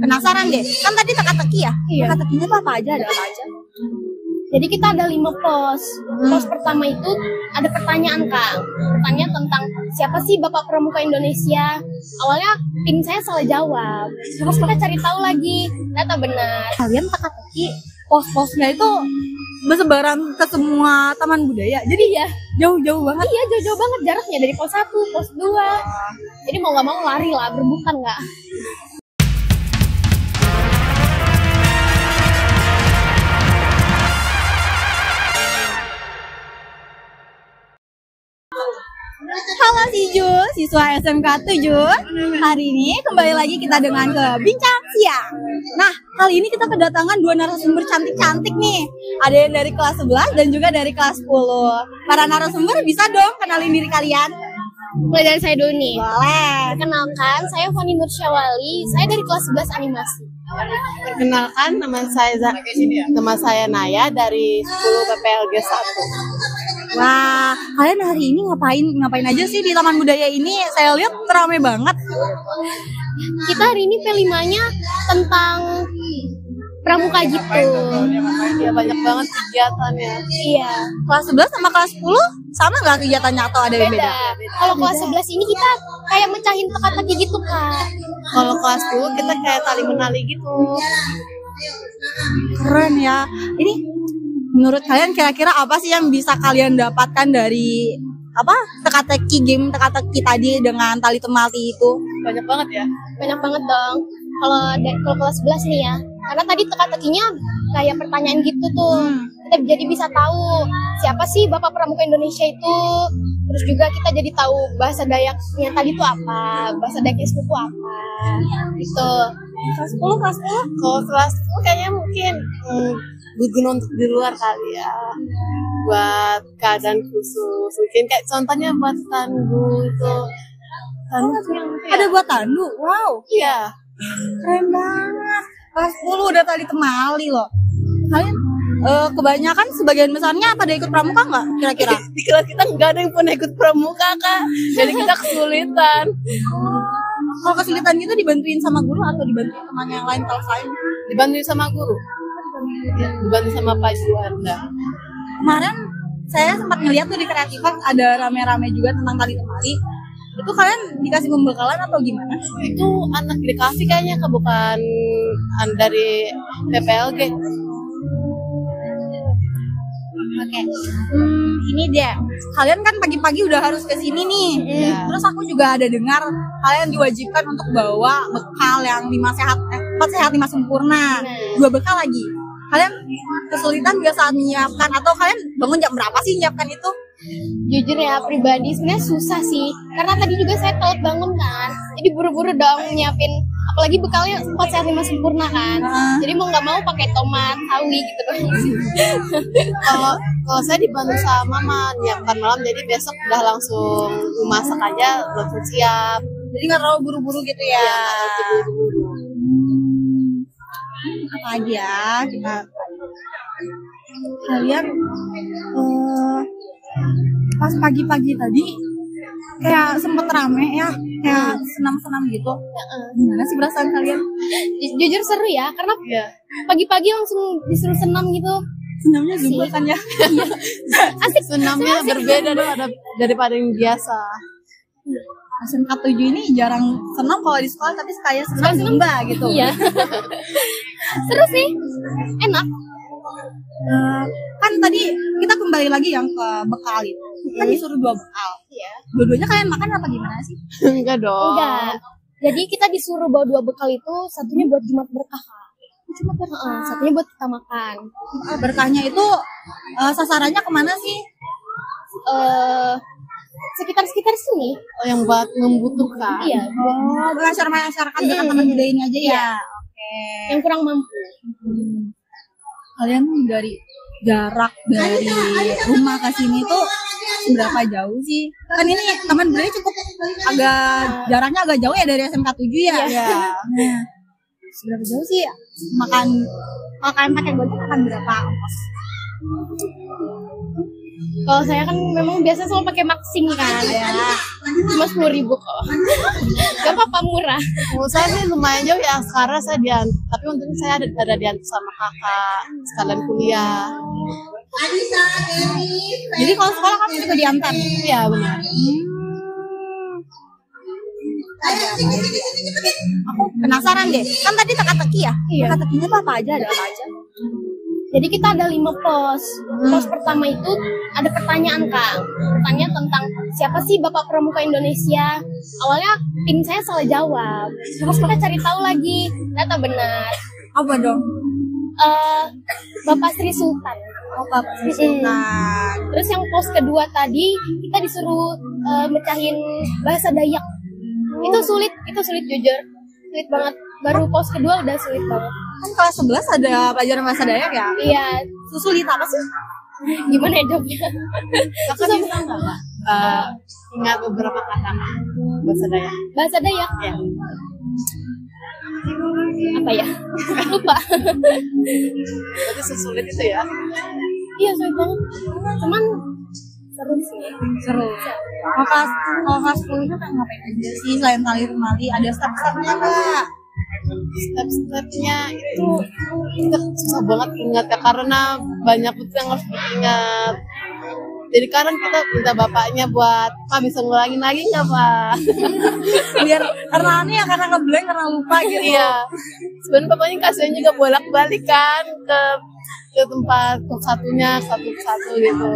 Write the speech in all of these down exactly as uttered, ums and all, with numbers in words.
Penasaran deh, kan tadi teka-teki ya? Iya. Teka-tekinya itu apa aja, ada apa aja? Jadi kita ada lima pos. Pos pertama itu ada pertanyaan, Kak. Pertanyaan tentang siapa sih Bapak Pramuka Indonesia? Awalnya tim saya salah jawab. Terus kita cari tahu lagi, ternyata benar. Kalian teka-teki pos-posnya itu bersebaran ke semua taman budaya. Jadi ya jauh-jauh banget. Iya, jauh-jauh banget jaraknya dari pos satu, pos dua. Jadi mau gak mau lari lah, berbukan gak? Halo Siju, siswa S M K tujuh. Hari ini kembali lagi kita dengan ke Bintang Siang. Nah, kali ini kita kedatangan dua narasumber cantik-cantik nih. Ada yang dari kelas sebelas dan juga dari kelas sepuluh. Para narasumber bisa dong kenalin diri kalian? Mulai dari saya dulu nih. Boleh. Kenalkan, saya Fani Nursyawali. Saya dari kelas sebelas animasi. Perkenalkan, teman saya teman saya Naya dari sepuluh P P L G satu. Wah, kalian hari ini ngapain ngapain aja sih di Taman Budaya ini? Saya lihat ramai banget. Kita hari ini P lima-nya tentang pramuka gitu. Ya, banyak banget kegiatannya. Iya. Kelas sebelas sama kelas sepuluh sama nggak kegiatannya atau ada yang beda? beda? Kalau kelas sebelas ini kita kayak mecahin teka-teki gitu, Kak. Kalau kelas sepuluh kita kayak tali menali gitu. Keren ya. Ini menurut kalian kira-kira apa sih yang bisa kalian dapatkan dari apa teka-teki game teka-teki tadi dengan tali temali itu? Banyak banget ya? Banyak banget dong. Kalau dari kelas sebelas nih ya, karena tadi teka-tekinya kayak pertanyaan gitu tuh. Hmm. Kita jadi bisa tahu siapa sih Bapak Pramuka Indonesia itu. Terus juga kita jadi tahu bahasa Dayaknya tadi tuh apa, bahasa Dayaknya itu apa. Gitu. Kelas sepuluh, kelas sepuluh? Kalau kelas sepuluh kayaknya mungkin hmm. berguna untuk di luar kali ya, buat keadaan khusus. Mungkin kayak contohnya buat tandu itu. Tandu oh, yang ada ya? Buat tandu, wow. Iya. Keren banget. Kelas sepuluh udah tadi temali loh. Kalian uh, kebanyakan sebagian besarnya pada ikut pramuka nggak kira-kira? Di, di kelas kita nggak ada yang pernah ikut pramuka, Kak. Jadi kita kesulitan. Oh. Kalau kesulitan gitu dibantuin sama guru atau dibantuin teman yang lain kalau lain? Dibantuin sama guru. Dibantu sama Pak Juanda. Kemarin saya sempat ngeliat tuh di kreatifan ada rame-rame juga tentang tali temali. Itu kalian dikasih pembekalan atau gimana? Itu anak dikasih kayaknya, Kak, bukan dari P P L G. Oke, okay. hmm, ini dia. Kalian kan pagi-pagi udah harus ke sini nih. Yeah. Terus aku juga ada dengar kalian diwajibkan untuk bawa bekal yang lima sehat, eh, empat sehat lima sempurna. Dua bekal lagi. Kalian kesulitan nggak saat menyiapkan atau kalian bangun jam berapa sih menyiapkan itu? Jujur ya, pribadi sebenarnya susah sih. Karena tadi juga saya telat bangun kan. Jadi buru-buru dong nyiapin. Apalagi bekalnya empat sehat lima sempurna kan, nah. Jadi mau nggak mau pakai tomat, sawi gitu kan. Kalau kalau saya dibantu sama mama nyiapkan malam, jadi besok udah langsung masak aja, langsung siap. Jadi nggak terlalu buru-buru gitu ya. Ya, buru-buru. Apa aja ya, kita kalian uh, pas pagi-pagi tadi kayak sempet rame ya, kayak senam-senam gitu. Gimana sih perasaan kalian? Jujur seru ya, karena pagi-pagi langsung disuruh senam gitu. Senamnya juga kan ya. Asik. Senamnya berbeda daripada yang biasa. S M K tujuh ini jarang senam kalau di sekolah, tapi kayak senam zumba gitu. Iya. Seru sih, enak. Uh, kan tadi kita kembali lagi yang ke bekal itu. Kan disuruh dua bekal. Iya. Dua-duanya kalian makan apa gimana sih? Enggak dong. Enggak. Jadi kita disuruh bawa dua bekal itu, satunya buat jimat berkah. Jimat berkah. Uh, satunya buat kita makan. Uh, berkahnya itu uh, sasarannya kemana sih? Uh, Sekitar-sekitar sini. Oh, yang buat membutuhkan. Iya. Oh, masyarakat-masyarakat dekat teman budaya ini aja ya. Iya. Oke. Okay. Yang kurang mampu. Hmm. Kalian dari jarak dari rumah ke sini tuh berapa jauh sih? Kan ini taman budaya cukup agak jaraknya agak jauh ya dari S M K tujuh ya. Iya. Nah, seberapa jauh sih ya? Makan kalau kalian pakai gojek akan berapa ongkos? Kalau saya kan memang biasa selalu pakai maxing kan ya. Cuma sepuluh ribu kok. Gak apa-apa, murah. Menurut saya sih lumayan jauh ya, sekarang saya diantar. Tapi untungnya saya ada, ada diantar sama kakak sekalian kuliah. Jadi kalau sekolah kamu juga diantar? Iya benar. Aku penasaran deh, kan tadi teka-teki ya? Iya. Teka-tekinya apa aja, ada apa aja? Jadi kita ada lima pos. Pos pertama itu ada pertanyaan Kang, pertanyaan tentang siapa sih Bapak Pramuka Indonesia. Awalnya tim saya salah jawab, terus kita cari tahu lagi, ternyata benar. Apa dong? Uh, Bapak Sri Sultan. Oh, Bapak Sri Sultan. Hmm. Terus yang pos kedua tadi kita disuruh uh, mecahin bahasa Dayak. Oh. Itu sulit, itu sulit jujur, sulit banget. Baru pos kedua udah sulit banget. Kan kelas sebelas ada pelajaran bahasa Dayak ya? Iya. Sulit apa sih? Gimana ya jawabnya? Kakak bisa nggak, Pak? Uh, ingat beberapa kata bahasa Dayak. Bahasa Dayak? Ya. Apa ya? Lupa. Berarti sesulit itu ya? Iya, sulit banget. Cuman seru sih. Seru. Kalau kelas sepuluh-nya kan ngapain aja sih selain tali-tali? Ada step-stepnya nggak? Step-stepnya itu susah banget ingat ya, karena banyak itu yang harus diingat. Jadi kadang kita minta bapaknya buat, Pak bisa ngulangin lagi nggak Pak? Biar karena aneh ya, karena ngeblank, karena lupa gitu. Iya. Sebenarnya bapaknya kasihan juga bolak-balik kan ke ke tempat satunya satu-satu gitu.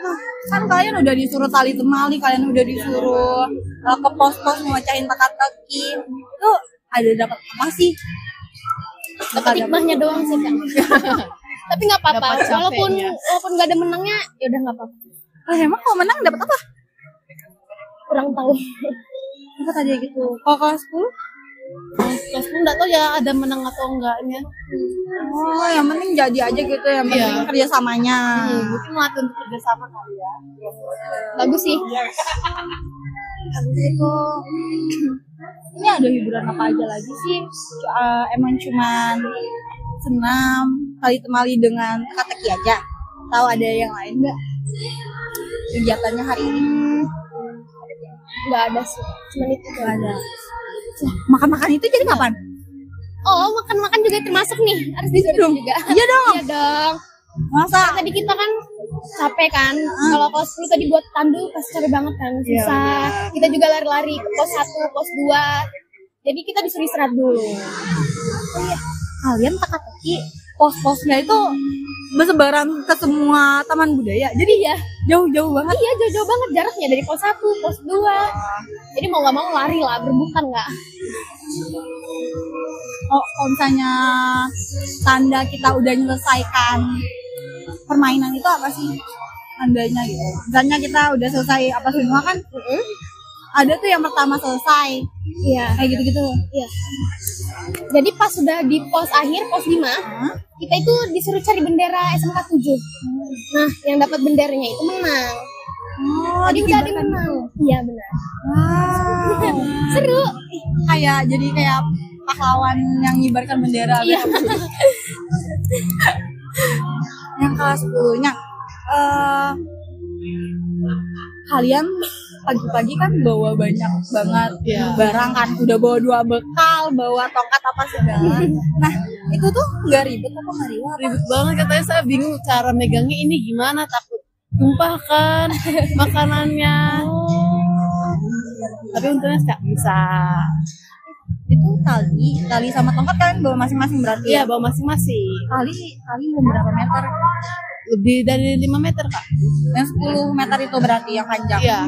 Nah, kan kalian udah disuruh tali temali, kalian udah disuruh uh, ke pos-pos mecahin teka-teki, itu ada dapat apa sih? Dapat hikmahnya doang sih Kang. Tapi nggak apa-apa, walaupun walaupun nggak ada menangnya, ya udah nggak apa-apa. Nah, emang kalau menang dapat apa? Kurang tahu. Dapat aja gitu. Kalau kelas sepuluh? Kelas sepuluh nggak tahu ya ada menang atau enggaknya. Oh, yang penting jadi aja gitu, yang penting iya. Kerjasamanya. Hmm, mungkin melatih untuk kerjasama kali ya. Bagus sih. Habis itu, ini ada hiburan apa aja lagi sih? Uh, emang cuman senam, tali temali dengan teka-teki aja. Tahu ada yang lain nggak? Kegiatannya hari ini? Nggak ada sih, cuma itu nggak ada. Makan-makan itu jadi kapan? Oh, makan-makan juga termasuk nih, harus disitu juga. Iya dong. Iya dong. Masa tadi kita kan capek kan, uh. kalau pos sepuluh tadi buat tandu pasti capek banget kan, susah. Yeah. Kita juga lari-lari ke pos satu, pos dua. Jadi kita disuruh istirahat dulu. Oh, iya. Kalian teka-teki pos-posnya itu bersebaran ke semua taman budaya. Jadi ya jauh-jauh banget. Iya, jauh-jauh banget jaraknya dari pos satu, pos dua. Uh. Jadi mau nggak mau lari lah, berbukan nggak? Oh, kalau misalnya tanda kita udah menyelesaikan permainan itu apa sih tandanya gitu? Misalnya kita udah selesai apa semua kan? Mm-hmm. Ada tuh yang pertama selesai. Iya. Kayak gitu-gitu. Iya. Jadi pas sudah di pos akhir, pos lima, huh? Kita itu disuruh cari bendera S M K tujuh. Hmm. Nah, yang dapat benderanya itu menang. Oh, tadi udah ada menang. Iya benar. Wow. Seru. Kayak jadi kayak pahlawan yang ngibarkan bendera. Iya. Yang kelas sepuluh-nya uh, kalian pagi-pagi kan bawa banyak banget yeah. barang kan, udah bawa dua bekal, bawa tongkat apa segala. Nah itu tuh nggak ribet apa nggak ribet? Ribet banget katanya, saya bingung cara megangnya ini gimana, takut tumpah kan makanannya. Oh. Tapi untungnya nggak bisa. Itu tali, tali sama tongkat kalian bawa masing-masing berarti? Iya, bawa masing-masing. Tali, tali berapa meter? Lebih dari lima meter, Kak. Yang sepuluh meter itu berarti yang panjang? Iya.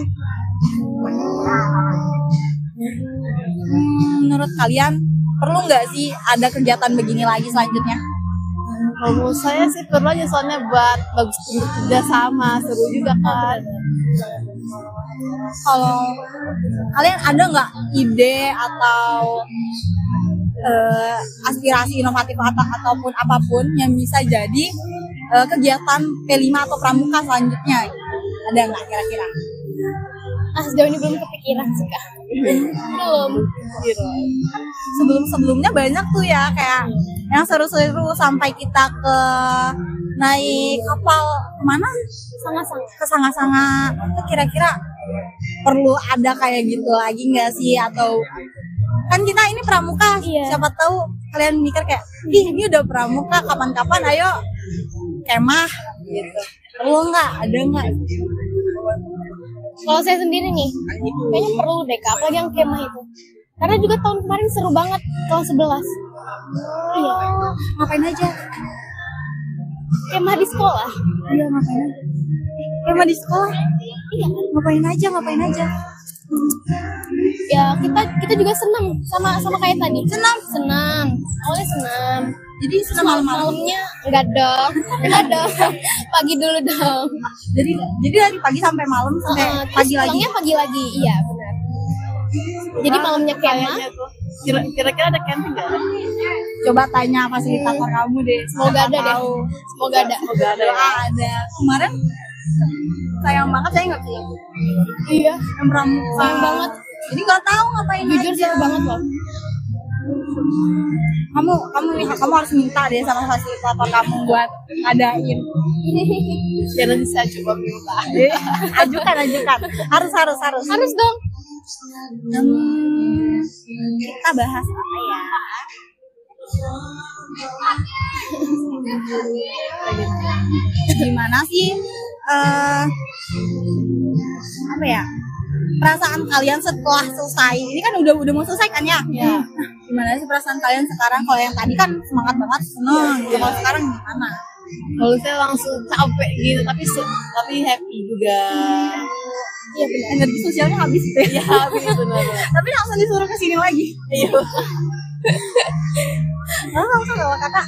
Hmm, menurut kalian, perlu nggak sih ada kegiatan begini lagi selanjutnya? Kalau hmm, saya sih perlu aja, soalnya buat bagus kerja sama, seru juga kan. Kalau kalian ada nggak ide atau uh, aspirasi inovatif atau ataupun apapun yang bisa jadi uh, kegiatan P lima atau pramuka selanjutnya, ada nggak kira-kira? Ah, sejauh ini belum kepikiran sih Kak. Belum. Sebelum-sebelumnya banyak tuh ya kayak yang seru-seru sampai kita ke naik kapal kemana? Sanga-Sanga, ke Sanga-Sanga. Itu kira-kira perlu ada kayak gitu lagi nggak sih? Atau kan kita ini pramuka, iya. Siapa tahu kalian mikir kayak, ih ini udah pramuka, kapan-kapan ayo kemah gitu. Perlu nggak? Ada nggak? Kalau saya sendiri nih, kayaknya perlu deh, apalagi yang kemah itu. Karena juga tahun kemarin seru banget, tahun sebelas. Iya, ngapain aja? Kemah di sekolah. Iya, ngapain aja? Kemah di sekolah? Iya, ngapain aja, ngapain aja? Ya, kita kita juga senam, sama sama kayak tadi. Senam? Senam, awalnya senam. Jadi senam malam-malamnya? Enggak dong, enggak dong. Pagi dulu dong. Jadi jadi dari pagi sampai malam, sampai uh, pagi lagi? Pagi lagi, iya benar. Jadi malamnya kemah. Kira-kira ada camping nggak? Coba tanya fasilitator hmm. kamu deh. Semoga ada tahu. deh. Semoga ada. Semoga ada. Ya. ada. Kemarin sayang banget saya nggak pulang. Iya. Yang pramuka. Sayang banget. Jadi nggak tahu ngapain. Jujur seru banget loh. Kamu kamu kamu harus minta deh sama fasilitator kamu buat ngadain. Jangan bisa coba minta. Ajukan ajukan. Harus harus harus. Harus dong. Hmm, kita bahas apa ya? Gimana sih uh, apa ya perasaan kalian setelah selesai? Ini kan udah udah mau selesai kan ya? Ya. Nah, gimana sih perasaan kalian sekarang? Kalau yang tadi kan semangat banget, seneng. Ya. Kalau sekarang gimana? Kalau saya langsung capek gitu, tapi tapi happy juga. Iya benar. Energi sosialnya habis deh. Iya habis benar. Tapi langsung disuruh ke sini lagi. Iya. Nah, langsung bawa kakak.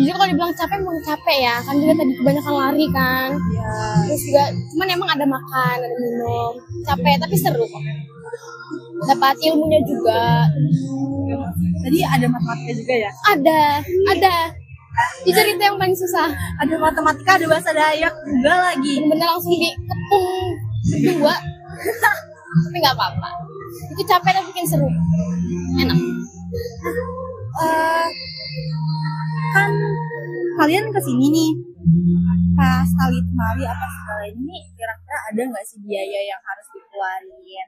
Jujur kalau dibilang capek, emang capek ya. Kan juga tadi kebanyakan lari kan. Iya. Terus juga, cuman emang ada makan, ada minum. Capek tapi seru kok. Dapat ilmunya juga. Tadi ada matematika juga ya? Ada, ada. Jujur itu yang paling susah. Ada matematika, ada bahasa Dayak juga lagi. Bener langsung dikepung dua. Tapi nggak apa-apa. Itu capek tapi bikin seru. Enak. Uh, kan kalian kesini nih pas tali temali apa segala ini, kira-kira ada nggak sih biaya yang harus dikeluarin?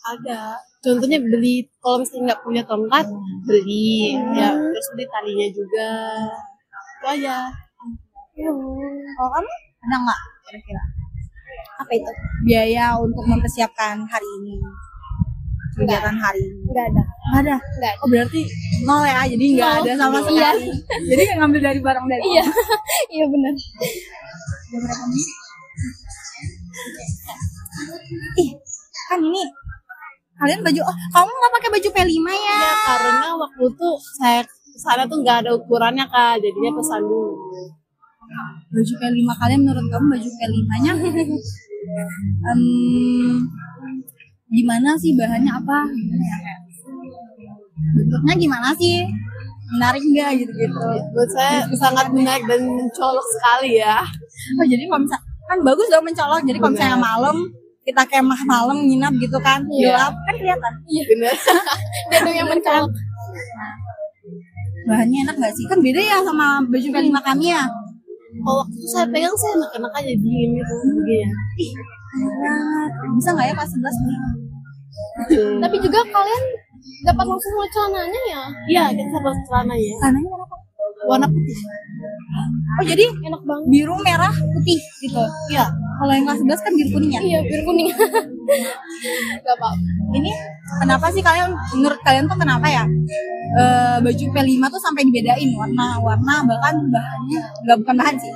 Ada, contohnya beli, kalau misalnya nggak punya tongkat beli hmm. ya, terus beli talinya juga, itu aja. hmm. Kalau kamu ada nggak kira-kira apa itu biaya untuk mempersiapkan hari ini, kegiatan hari ini? Nggak ada. Nggak ada? Nggak ada. Oh berarti nol ya, jadi nggak no. ada sama sekali. Jadi nggak ngambil dari barang dari iya iya benar. Ada berapa nih? Ih kan ini kalian baju, oh kamu nggak pakai baju P lima ya? Ya karena waktu itu saya kesana tuh nggak ada ukurannya kak, jadinya pesan dulu. Baju P lima kalian, menurut kamu baju P lima-nya um, gimana sih, bahannya apa? Bentuknya gimana sih? Menarik nggak gitu-gitu? Buat saya sangat menarik dan mencolok sekali ya. Oh jadi kalau misalnya, kan bagus dong mencolok, jadi kalau misalnya malam kita kemah malam nginap gitu kan, gelap yeah. kan kelihatan. Iya benar. Dia dong yang mencolok. Bahannya enak nggak sih? Kan beda ya sama baju P lima kami ya. Kalau waktu itu saya pegang saya enak-enak aja, dingin gitu begini. Ih, bisa nggak ya pas sebelas nih? Tapi juga kalian dapat langsung mulai celananya ya? Iya, kita dapat celana ya. Celananya warna apa? Warna putih. Oh jadi enak banget. Biru, merah, putih gitu. Iya. Kalau yang kelas sebelas kan biru kuning ya? Iya, biru kuning. Gak apa. Ini kenapa sih kalian, menurut kalian tuh kenapa ya e, baju P lima tuh sampai dibedain warna-warna, bahkan bahannya, nggak bukan bahan sih,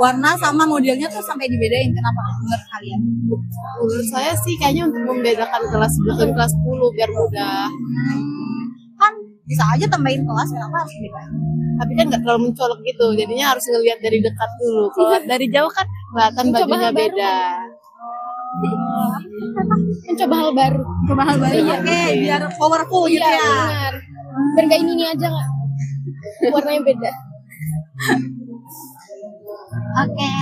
warna sama modelnya tuh sampai dibedain, kenapa menurut kalian? Menurut saya sih kayaknya untuk membedakan kelas sebelas dan kelas sepuluh biar mudah. Hmm. Kan bisa aja tambahin kelas, kenapa harus dibedain? Tapi kan nggak terlalu mencolok gitu, jadinya harus ngelihat dari dekat dulu. Kalau dari jauh kan kelihatan bajunya beda. Oh. Mencoba hal baru, mencoba hal baru. Iya, oke, okay. Biar powerful iya, gitu ya. Benar. Biar nggak ini-ini aja nggak. Warnanya beda. Oke. Okay.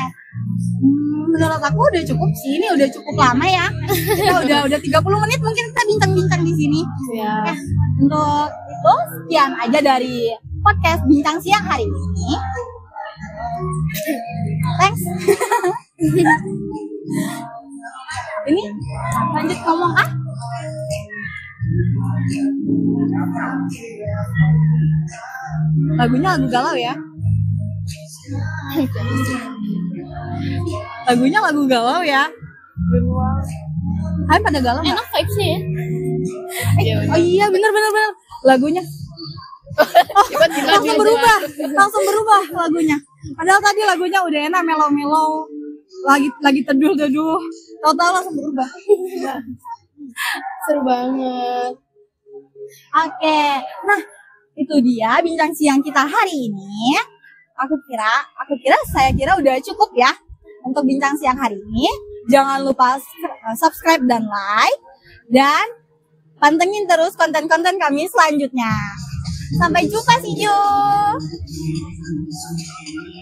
Menurut aku udah cukup sih, ini udah cukup lama ya. Kita udah udah tiga puluh menit mungkin kita bincang-bincang di sini. Iya. Eh, untuk itu sekian aja dari podcast Bintang Siang hari ini. Thanks. Ini lanjut ngomong ah. Lagunya lagu galau ya? Lagunya lagu galau ya? Kalian pada galau gak? Enak vibes-nya ya? Eh, oh iya bener bener bener lagunya. Oh, langsung berubah, langsung berubah lagunya. Padahal tadi lagunya udah enak melo-melo, lagi lagi teduh-teduh, total langsung berubah. Seru banget. Oke, nah itu dia bincang siang kita hari ini. Aku kira, aku kira saya kira udah cukup ya untuk bincang siang hari ini. Jangan lupa subscribe dan like dan pantengin terus konten-konten kami selanjutnya. Sampai jumpa, see you.